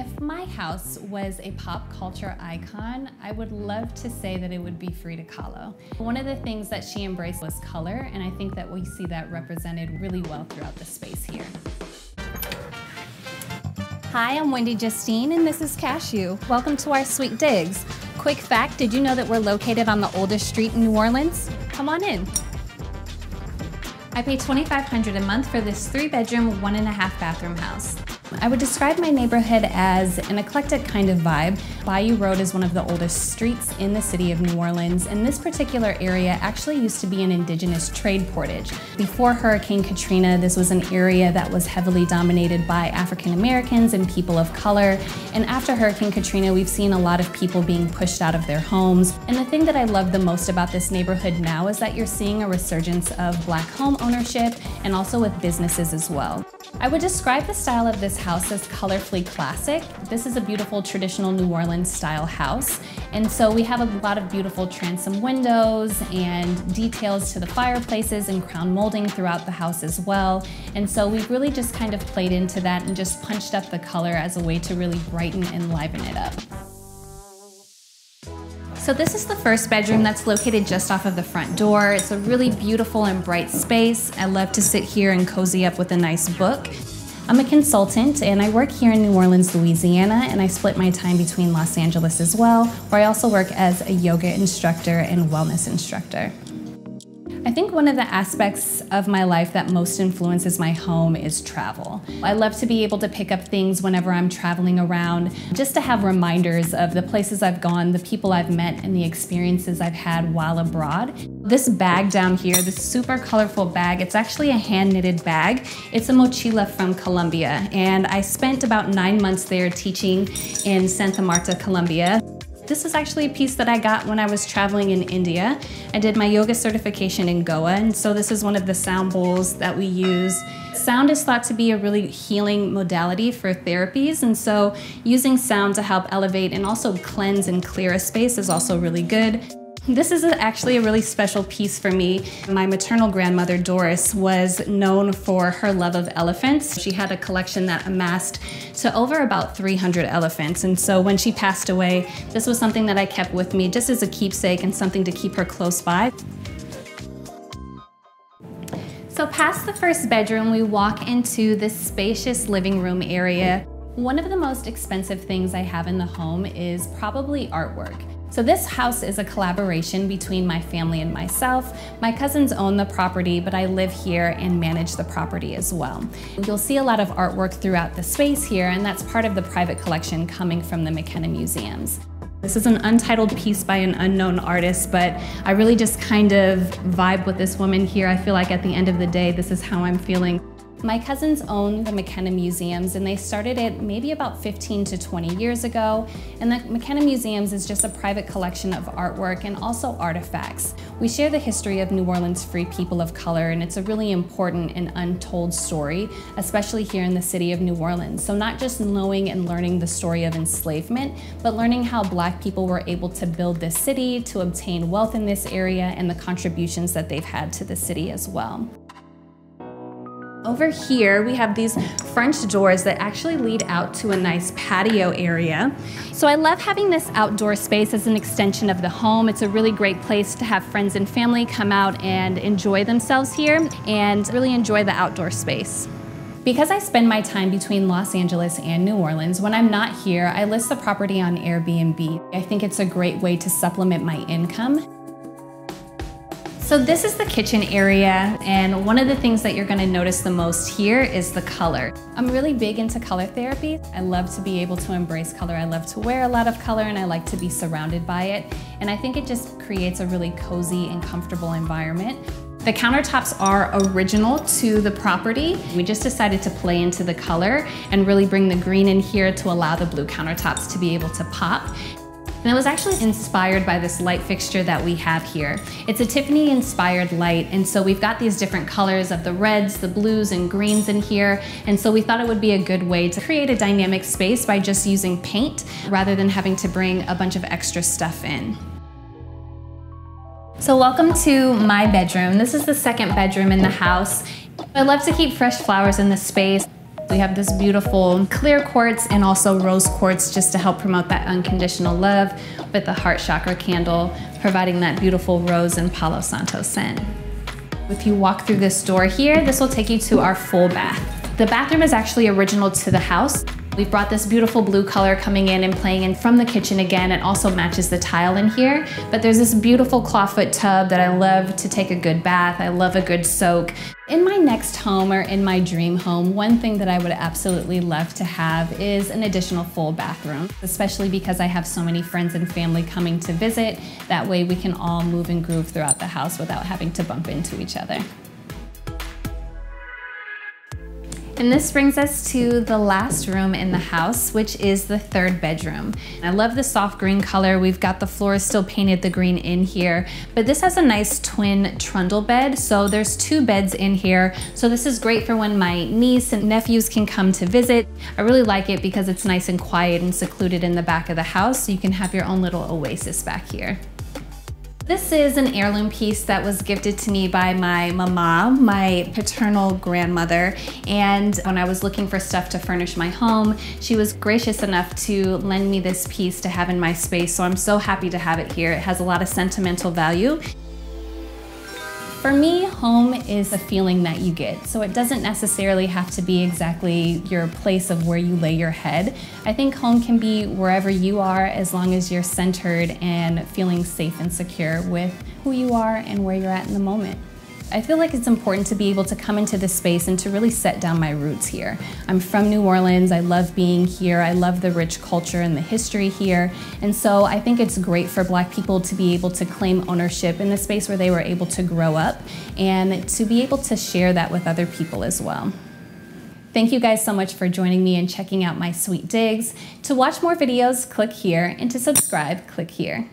If my house was a pop culture icon, I would love to say that it would be Frida Kahlo. One of the things that she embraced was color, and I think that we see that represented really well throughout the space here. Hi, I'm Wendy Justine, and this is Kashu. Welcome to our Sweet Digs. Quick fact, did you know that we're located on the oldest street in New Orleans? Come on in. I pay $2,500 a month for this 3-bedroom, 1.5-bathroom house. I would describe my neighborhood as an eclectic kind of vibe. Bayou Road is one of the oldest streets in the city of New Orleans, and this particular area actually used to be an indigenous trade portage. Before Hurricane Katrina, this was an area that was heavily dominated by African Americans and people of color, and after Hurricane Katrina, we've seen a lot of people being pushed out of their homes. And the thing that I love the most about this neighborhood now is that you're seeing a resurgence of Black home ownership and also with businesses as well. I would describe the style of this house as colorfully classic. This is a beautiful traditional New Orleans style house. And so we have a lot of beautiful transom windows and details to the fireplaces and crown molding throughout the house as well. And so we've really just kind of played into that and just punched up the color as a way to really brighten and liven it up. So this is the first bedroom that's located just off of the front door. It's a really beautiful and bright space. I love to sit here and cozy up with a nice book. I'm a consultant and I work here in New Orleans, Louisiana, and I split my time between Los Angeles as well, where I also work as a yoga instructor and wellness instructor. I think one of the aspects of my life that most influences my home is travel. I love to be able to pick up things whenever I'm traveling around, just to have reminders of the places I've gone, the people I've met, and the experiences I've had while abroad. This bag down here, this super colorful bag, it's actually a hand-knitted bag. It's a mochila from Colombia, and I spent about 9 months there teaching in Santa Marta, Colombia. This is actually a piece that I got when I was traveling in India. I did my yoga certification in Goa, and so this is one of the sound bowls that we use. Sound is thought to be a really healing modality for therapies, and so using sound to help elevate and also cleanse and clear a space is also really good. This is actually a really special piece for me. My maternal grandmother, Doris, was known for her love of elephants. She had a collection that amassed to over about 300 elephants. And so when she passed away, this was something that I kept with me just as a keepsake and something to keep her close by. So past the first bedroom, we walk into this spacious living room area. One of the most expensive things I have in the home is probably artwork. So this house is a collaboration between my family and myself. My cousins own the property, but I live here and manage the property as well. You'll see a lot of artwork throughout the space here, and that's part of the private collection coming from the McKenna Museums. This is an untitled piece by an unknown artist, but I really just kind of vibe with this woman here. I feel like at the end of the day, this is how I'm feeling. My cousins own the McKenna Museums, and they started it maybe about 15 to 20 years ago. And the McKenna Museums is just a private collection of artwork and also artifacts. We share the history of New Orleans free people of color, and it's a really important and untold story, especially here in the city of New Orleans. So not just knowing and learning the story of enslavement, but learning how Black people were able to build this city, to obtain wealth in this area, and the contributions that they've had to the city as well. Over here, we have these French doors that actually lead out to a nice patio area. So I love having this outdoor space as an extension of the home. It's a really great place to have friends and family come out and enjoy themselves here and really enjoy the outdoor space. Because I spend my time between Los Angeles and New Orleans, when I'm not here, I list the property on Airbnb. I think it's a great way to supplement my income. So this is the kitchen area, and one of the things that you're gonna notice the most here is the color. I'm really big into color therapy. I love to be able to embrace color. I love to wear a lot of color, and I like to be surrounded by it. And I think it just creates a really cozy and comfortable environment. The countertops are original to the property. We just decided to play into the color and really bring the green in here to allow the blue countertops to be able to pop. And it was actually inspired by this light fixture that we have here. It's a Tiffany-inspired light, and so we've got these different colors of the reds, the blues, and greens in here, and so we thought it would be a good way to create a dynamic space by just using paint rather than having to bring a bunch of extra stuff in. So welcome to my bedroom. This is the second bedroom in the house. I love to keep fresh flowers in this space. We have this beautiful clear quartz and also rose quartz just to help promote that unconditional love with the heart chakra candle, providing that beautiful rose and Palo Santo scent. If you walk through this door here, this will take you to our full bath. The bathroom is actually original to the house. We've brought this beautiful blue color coming in and playing in from the kitchen again. It also matches the tile in here, but there's this beautiful clawfoot tub that I love to take a good bath. I love a good soak. In my next home or in my dream home, one thing that I would absolutely love to have is an additional full bathroom, especially because I have so many friends and family coming to visit. That way we can all move and groove throughout the house without having to bump into each other. And this brings us to the last room in the house, which is the third bedroom. And I love the soft green color. We've got the floors still painted the green in here, but this has a nice twin trundle bed. So there's two beds in here. So this is great for when my niece and nephews can come to visit. I really like it because it's nice and quiet and secluded in the back of the house. So you can have your own little oasis back here. This is an heirloom piece that was gifted to me by my mama, my paternal grandmother. And when I was looking for stuff to furnish my home, she was gracious enough to lend me this piece to have in my space. So I'm so happy to have it here. It has a lot of sentimental value. For me, home is a feeling that you get. So it doesn't necessarily have to be exactly your place of where you lay your head. I think home can be wherever you are, as long as you're centered and feeling safe and secure with who you are and where you're at in the moment. I feel like it's important to be able to come into this space and to really set down my roots here. I'm from New Orleans, I love being here, I love the rich culture and the history here, and so I think it's great for Black people to be able to claim ownership in the space where they were able to grow up and to be able to share that with other people as well. Thank you guys so much for joining me and checking out my Sweet Digs. To watch more videos, click here, and to subscribe, click here.